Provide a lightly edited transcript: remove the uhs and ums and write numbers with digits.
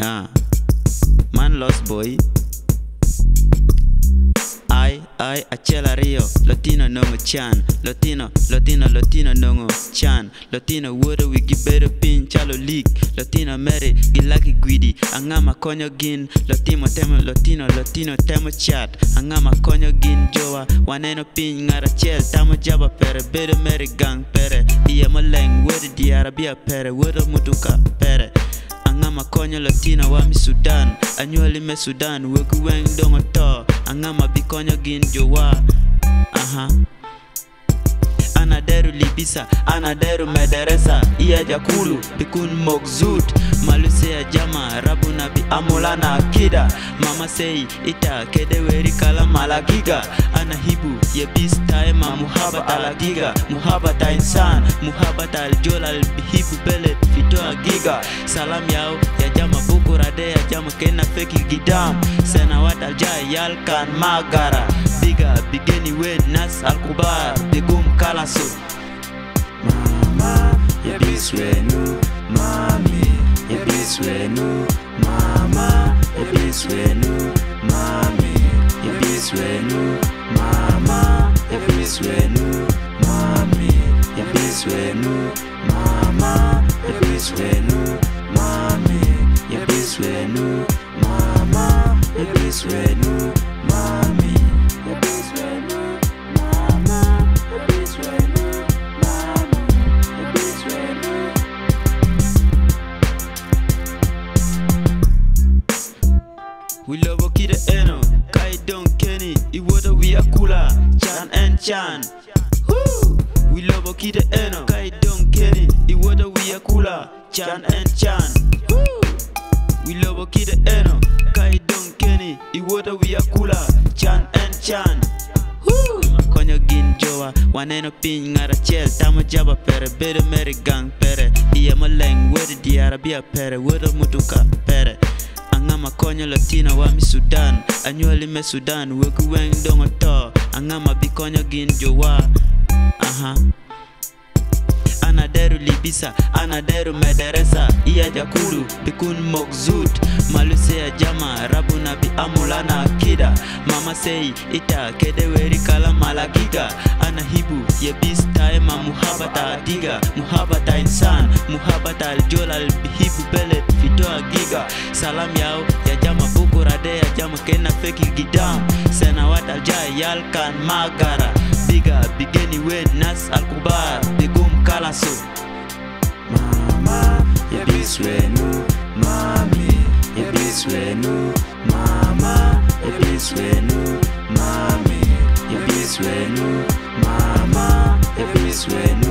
Man Lost Boy. I achela rio, Latino nongo chan, Latino nongo chan, Latino water we give better pin, chalo leak, Latino Mary, gilaki guidi, angama konyo gin, Latino temo chat, angama konyo gin joa, waneno pin ngara chel, tamo jaba pere, better Mary gang pere, iya maleng, wadi di Arabia pere, wado mutuka pere. Angama konyo Latina wami Sudan, anyuali me Sudan, wegu weng dongo to, angama bikonyo gin jowa. Anaderu Libisa, anaderu Mederesa, iya jakulu, bikun mokzut, malusea jama, rabu nabi amolana akida, mama sei, ita, kedeweri kala malagiga, anahibu, yebis taema muhaba alagiga, muhaba ta insan, muhaba ta aljola albihibu belet fitoa giga, salam yao, ya jama bukurade, ya jama kena feki gidam, senawat aljai yalkan magara, biga, bigeni wed nas alkubar, bigum kalasu. Mama, yebiswenu, mami, yebiswenu, mama, yebiswenu, mami, yebiswenu, mama, yebiswenu, mami, yebiswenu, mama, yebiswenu, mami, yebiswenu, mama, yebiswenu, mami. We love Okida Eno, Kai Don Kenny, Iwoda we are cooler, Chan and Chan. Woo! We love Okida Eno, Kai Don Kenny, Iwoda we are cooler, Chan and Chan. Woo! We love Okida Eno, Kai Don Kenny, Iwoda we are cooler, Chan and Chan. Woo! Konyo gin joa, waneno pin ngara chel, tamo jaba pere, bedo meri gang pere, iya maleng, wodi di Arabia pere, wodo mutuka pere. Angama konyo Latina wami Sudan, anyuali me Sudan, wegu weng dongo to, angama bikonyo gin jowa. Anaderu Libisa, anaderu Mederesa, iya jakulu, bikun mokzut, malusea jama, rabu nabi amulana akida, mama sei, ita, kedeweri kala malagiga, anahibu, yebis taema muhabata adiga, muhabata insan, muhabata aljola albihibu belet fitoa giga, salam yao, ya jama bukurade, ya jama kena feki gidam, senawat aljai yalkan magara, biga, bigeni wed nas alkubar, bigum kalasu. Mama, yebiswenu, mami, yebiswenu, mama, yebiswenu, mami, yebiswenu, mama, yebiswenu.